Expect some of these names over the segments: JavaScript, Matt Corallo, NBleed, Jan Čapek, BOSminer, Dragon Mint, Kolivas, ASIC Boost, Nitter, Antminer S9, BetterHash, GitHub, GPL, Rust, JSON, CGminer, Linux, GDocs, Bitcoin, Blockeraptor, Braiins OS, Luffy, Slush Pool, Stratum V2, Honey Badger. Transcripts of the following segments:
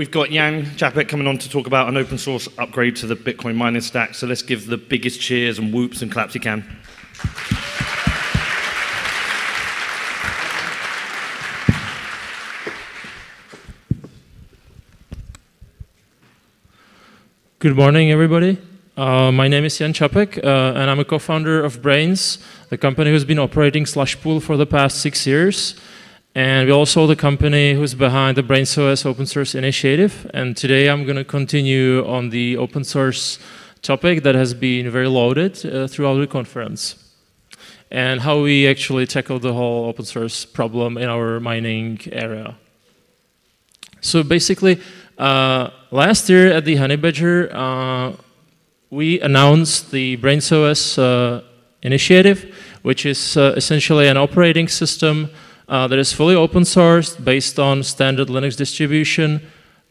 we've got Jan Čapek coming on to talk about an open source upgrade to the Bitcoin mining stack. So let's give the biggest cheers and whoops and claps you can. Good morning, everybody. My name is Jan Čapek, and I'm a co-founder of Braiins, the company who's been operating Slush Pool for the past 6 years. And we're also the company who's behind the Braiins OS open source initiative. And today I'm going to continue on the open source topic that has been very loaded throughout the conference, and how we actually tackle the whole open source problem in our mining area. So basically, last year at the Honey Badger, we announced the Braiins OS initiative, which is essentially an operating system that is fully open sourced, based on standard Linux distribution,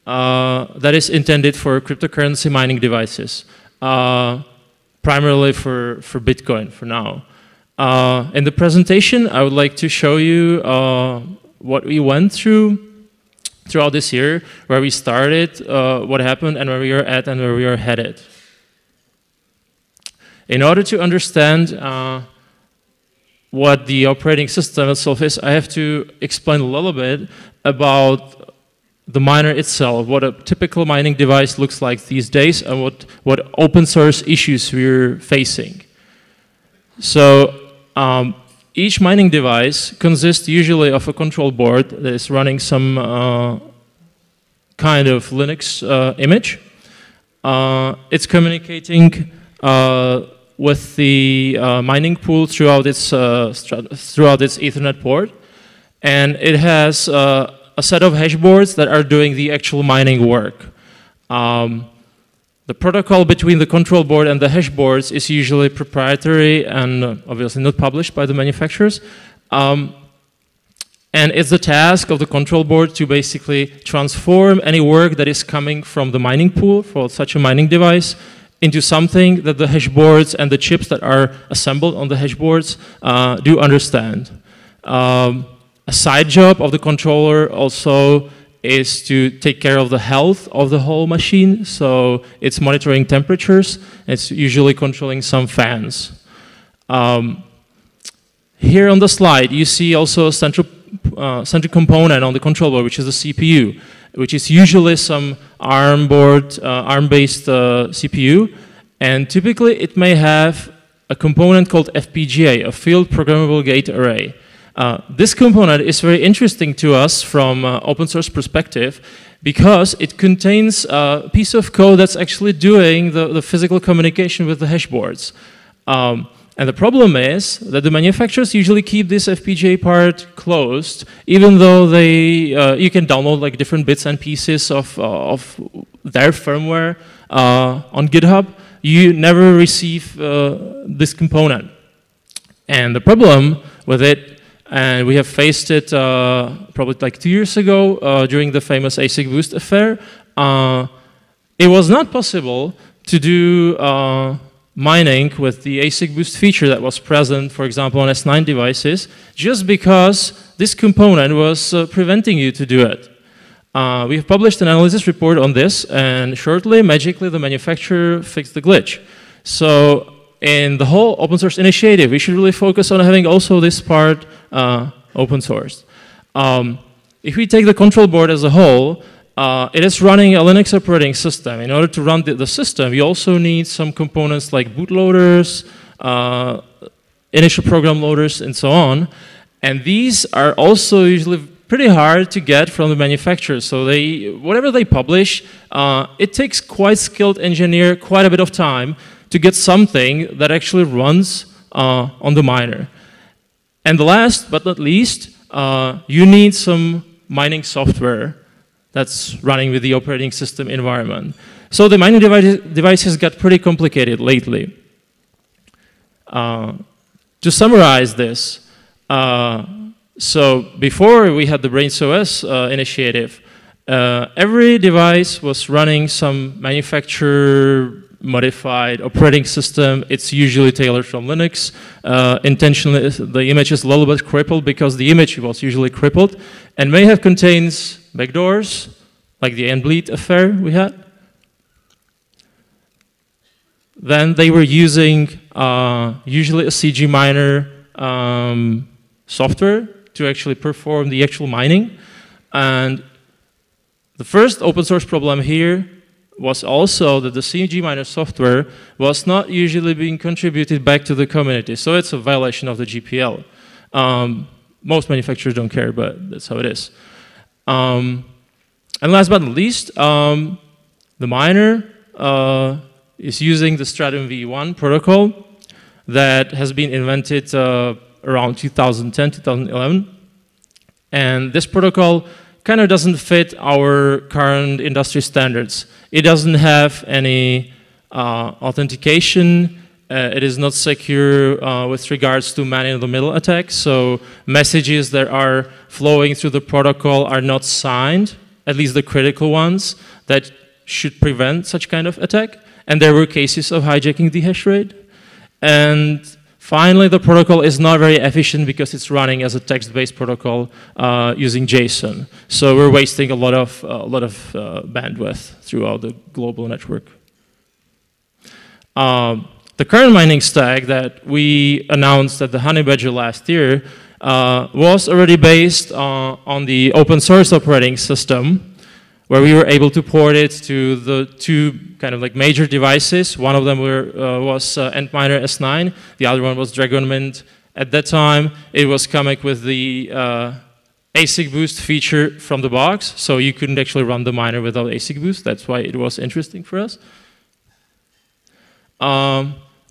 that is intended for cryptocurrency mining devices, primarily for Bitcoin for now. In the presentation, I would like to show you what we went throughout this year, where we started, what happened, and where we are at, and where we are headed. In order to understand what the operating system itself is, I have to explain a little bit about the miner itself, what a typical mining device looks like these days, and what open source issues we're facing. So each mining device consists usually of a control board that is running some kind of Linux image. It's communicating with the mining pool throughout its Ethernet port, and it has a set of hash boards that are doing the actual mining work. The protocol between the control board and the hash boards is usually proprietary and obviously not published by the manufacturers. And it's the task of the control board to basically transform any work that is coming from the mining pool for such a mining device into something that the hash boards and the chips that are assembled on the hash boards do understand. A side job of the controller also is to take care of the health of the whole machine, so it's monitoring temperatures, it's usually controlling some fans. Here on the slide, you see also a central component on the control board, which is the CPU, which is usually some ARM-based CPU, and typically it may have a component called FPGA, a field programmable gate array. This component is very interesting to us from open source perspective, because it contains a piece of code that's actually doing the physical communication with the hash boards. And the problem is that the manufacturers usually keep this FPGA part closed, even though they you can download like different bits and pieces of their firmware on GitHub. You never receive this component, and the problem with it, and we have faced it probably like 2 years ago during the famous ASIC Boost affair. It was not possible to do mining with the ASIC Boost feature that was present, for example, on S9 devices, just because this component was preventing you to do it. We've published an analysis report on this, and shortly, magically, the manufacturer fixed the glitch. So in the whole open source initiative, we should really focus on having also this part open source. If we take the control board as a whole, it is running a Linux operating system. In order to run the system, you also need some components like bootloaders, initial program loaders, and so on. And these are also usually pretty hard to get from the manufacturer. So whatever they publish, it takes quite skilled engineer quite a bit of time to get something that actually runs on the miner. And last but not least, you need some mining software that's running with the operating system environment. So the mining devices got pretty complicated lately. To summarize this, so before we had the Braiins OS initiative, every device was running some manufacturer-modified operating system. It's usually tailored from Linux. Intentionally, the image is a little bit crippled because the image was usually crippled and may have contains backdoors, like the NBleed affair we had. Then they were using usually a CGminer software to actually perform the actual mining. And the first open source problem here was also that the CGminer software was not usually being contributed back to the community. So it's a violation of the GPL. Most manufacturers don't care, but that's how it is. And last but not least, the miner is using the Stratum V1 protocol that has been invented around 2010, 2011. And this protocol kind of doesn't fit our current industry standards. It doesn't have any authentication. It is not secure with regards to man-in-the-middle attacks. So messages that are flowing through the protocol are not signed, at least the critical ones that should prevent such kind of attack. And there were cases of hijacking the hash rate. And finally, the protocol is not very efficient because it's running as a text-based protocol using JSON. So we're wasting a lot of bandwidth throughout the global network. The current mining stack that we announced at the Honey Badger last year was already based on the open source operating system, where we were able to port it to the two kind of like major devices. One of them was Antminer S9, the other one was Dragon Mint. At that time, it was coming with the ASIC Boost feature from the box, so you couldn't actually run the miner without ASIC Boost. That's why it was interesting for us.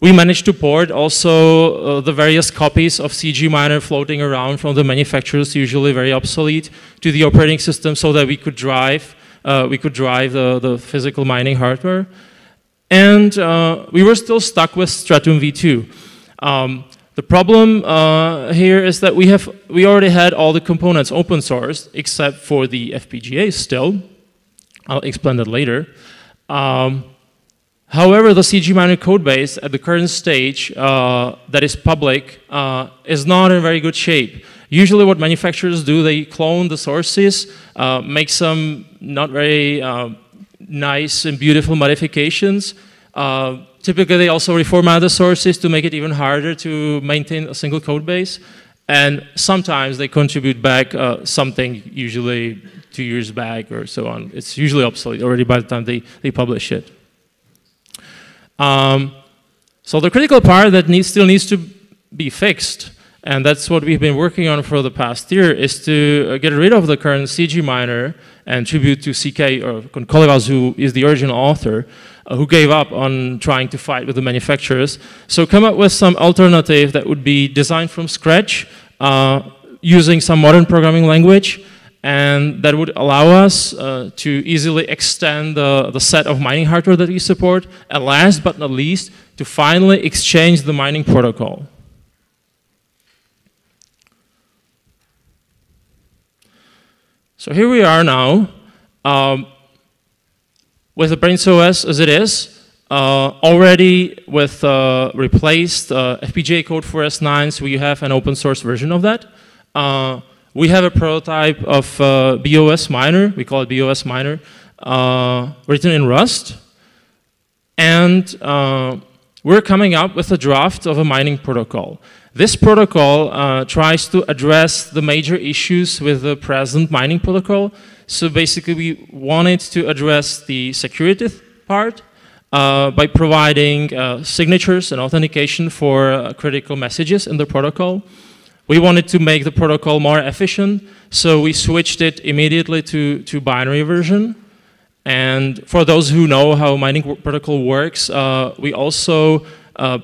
We managed to port also the various copies of CGminer floating around from the manufacturers, usually very obsolete, to the operating system so that we could drive the physical mining hardware. And we were still stuck with Stratum V2. The problem here is that we already had all the components open source, except for the FPGA still. I'll explain that later. However, the CGminer codebase at the current stage that is public is not in very good shape. Usually what manufacturers do, they clone the sources, make some not very nice and beautiful modifications. Typically they also reformat the sources to make it even harder to maintain a single codebase. And sometimes they contribute back something, usually 2 years back or so on. It's usually obsolete already by the time they publish it. So the critical part that still needs to be fixed, and that's what we've been working on for the past year, is to get rid of the current CGminer and tribute to CK, or Kolivas, who is the original author, who gave up on trying to fight with the manufacturers. So come up with some alternative that would be designed from scratch, using some modern programming language, and that would allow us to easily extend the set of mining hardware that we support, and last but not least, to finally exchange the mining protocol. So here we are now, with the Braiins OS as it is, already with replaced FPGA code for S9, so you have an open source version of that. We have a prototype of BOSminer, we call it BOSminer, written in Rust. And we're coming up with a draft of a mining protocol. This protocol tries to address the major issues with the present mining protocol. So basically we wanted to address the security part by providing signatures and authentication for critical messages in the protocol. We wanted to make the protocol more efficient, so we switched it immediately to binary version. And for those who know how mining protocol works, we also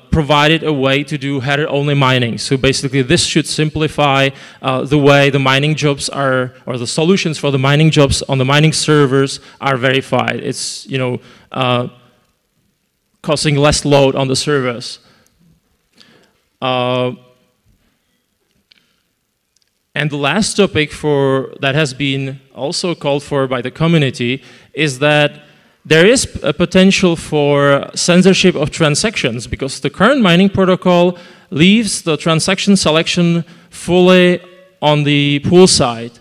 provided a way to do header-only mining. So basically this should simplify the way the mining jobs are, or the solutions for the mining jobs on the mining servers are verified. It's, you know, causing less load on the servers. And the last topic that has been also called for by the community is that there is a potential for censorship of transactions, because the current mining protocol leaves the transaction selection fully on the pool side.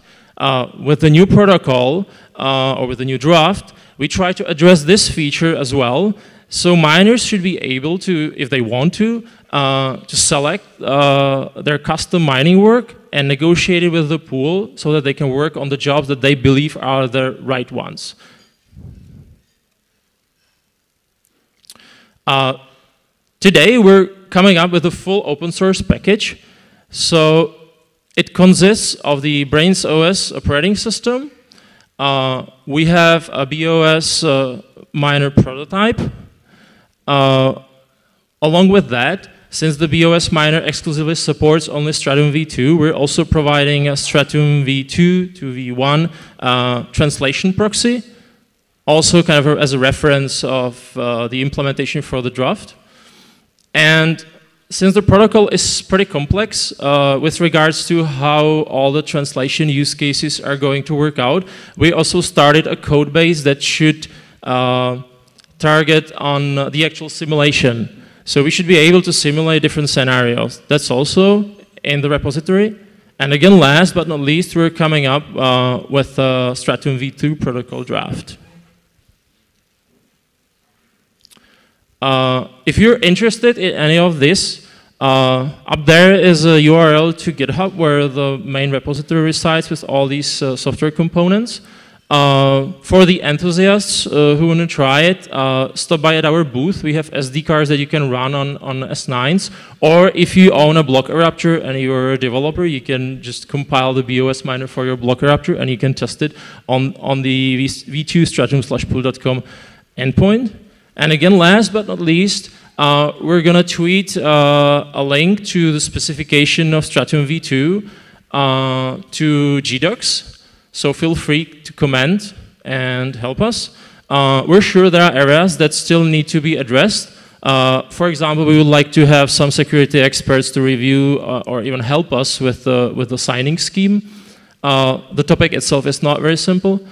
With the new protocol, or with a new draft, we try to address this feature as well. So miners should be able to, if they want to select their custom mining work and negotiate it with the pool so that they can work on the jobs that they believe are the right ones. Today we're coming up with a full open source package. So it consists of the Braiins OS operating system. We have a BOS miner prototype. Along with that, since the BOS miner exclusively supports only Stratum V2, we're also providing a Stratum V2 to V1 translation proxy, also kind of as a reference of the implementation for the draft. And since the protocol is pretty complex with regards to how all the translation use cases are going to work out, we also started a code base that should target on the actual simulation. So we should be able to simulate different scenarios. That's also in the repository. And again, last but not least, we're coming up with a Stratum V2 protocol draft. If you're interested in any of this, up there is a URL to GitHub where the main repository resides with all these software components. For the enthusiasts who want to try it, stop by at our booth. We have SD cards that you can run on S9s. Or if you own a Blockeraptor and you're a developer, you can just compile the BOS miner for your Blockeraptor and you can test it on the v2 stratum/pool.com endpoint. And again, last but not least, we're going to tweet a link to the specification of Stratum V2 to GDocs. So feel free to comment and help us. We're sure there are areas that still need to be addressed. For example, we would like to have some security experts to review or even help us with the signing scheme. The topic itself is not very simple.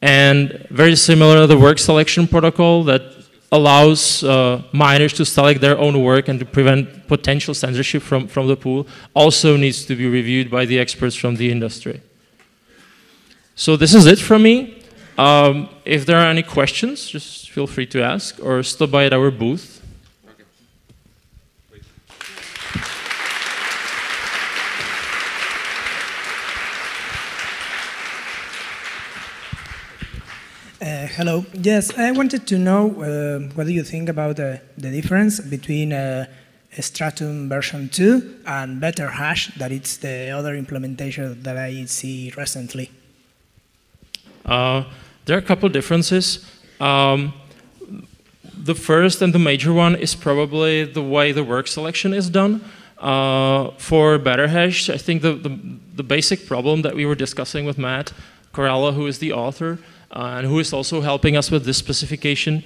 And very similar to the work selection protocol that allows miners to select their own work and to prevent potential censorship from the pool also needs to be reviewed by the experts from the industry. So this is it from me. If there are any questions, just feel free to ask or stop by at our booth. Okay. Wait. Hello. Yes, I wanted to know what do you think about the difference between Stratum version 2 and BetterHash, that it's the other implementation that I see recently. There are a couple differences. The first and the major one is probably the way the work selection is done. For BetterHash, I think the basic problem that we were discussing with Matt Corallo, who is the author and who is also helping us with this specification,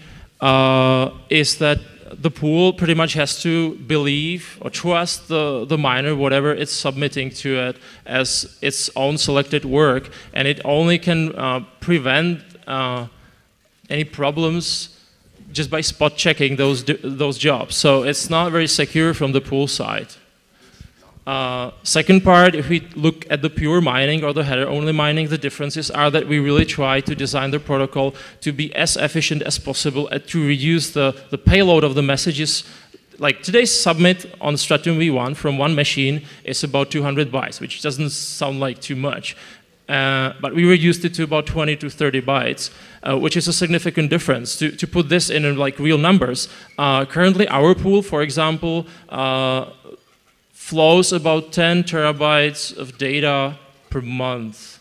is that the pool pretty much has to believe or trust the miner, whatever it's submitting to it, as its own selected work. And it only can prevent any problems just by spot checking those jobs. So it's not very secure from the pool side. Second part, if we look at the pure mining or the header-only mining, the differences are that we really try to design the protocol to be as efficient as possible and to reduce the payload of the messages. Like today's submit on Stratum V1 from one machine is about 200 bytes, which doesn't sound like too much. But we reduced it to about 20 to 30 bytes, which is a significant difference. To put this in like real numbers, currently our pool, for example, flows about 10 terabytes of data per month,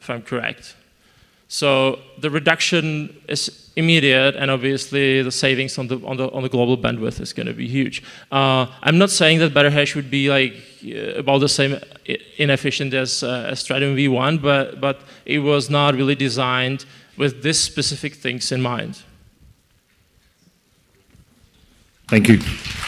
if I'm correct. So the reduction is immediate, and obviously the savings on the global bandwidth is going to be huge. I'm not saying that BetterHash would be like about the same inefficient as Stratum V1, but it was not really designed with this specific things in mind. Thank you.